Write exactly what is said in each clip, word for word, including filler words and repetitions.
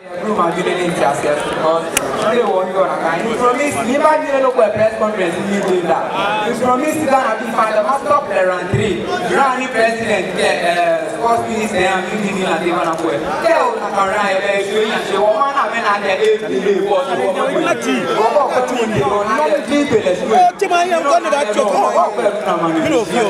They won't go and he promised he might be able to press conference in that. He promised that he might have stopped there and three. Granny president, sports minister, and you didn't even have to. Tell that I ran a very and she won't have been at the age of the day for the woman. What do you know? Please.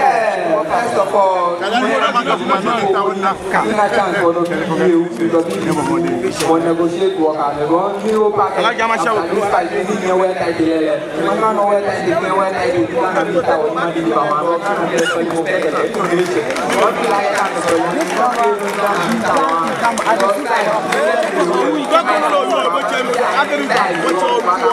Yeah, first of all, we have a chance for those people because we negotiate work and we want to pack it and this fight is in the way that they are. We don't know where that they are, where that they are, we don't know where that they are, we don't know where that they are, we don't know where that they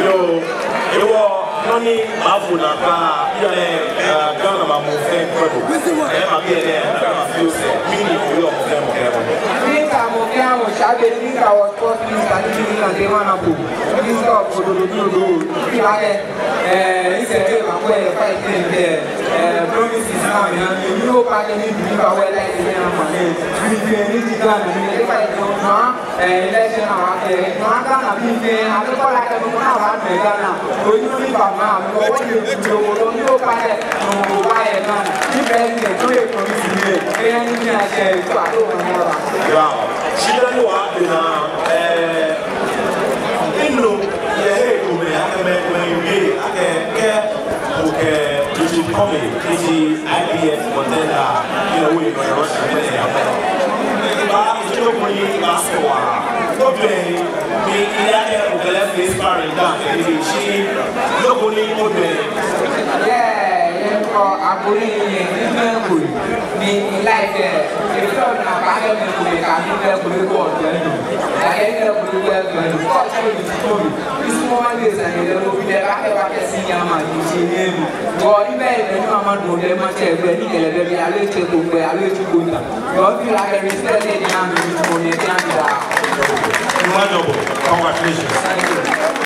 the house. Noni mavuna ba ile gana ba mo fe kwebo e ma bi ele na ma fi ose mi ni fi o fe mo kwebo ni ta mo fe awon sabe ni ta o sport ni ta ni ni na de mana po ni so ko do do do ti la e eh ise e ma ko e fight ni de eh promise is now ni ni o pa de ni bi ba we like ni na ma ni ni fe ni ti ga ni ni fight no na eh election na e na ga na bi fe a ko la ka mo na wa me ga na o ni ba. I'm going to go back and buy a gun. You can get away from me. And you can say, I don't know. She doesn't want to know. Yeah, I believe in Liverpool. Me like that. If you don't have a Liverpool, I think that will work. I think that will work. This morning is a little bit of a senior man. Or even if you are not there, much as we are very allergic to where I live to go. But you are a respected man. Congratulations.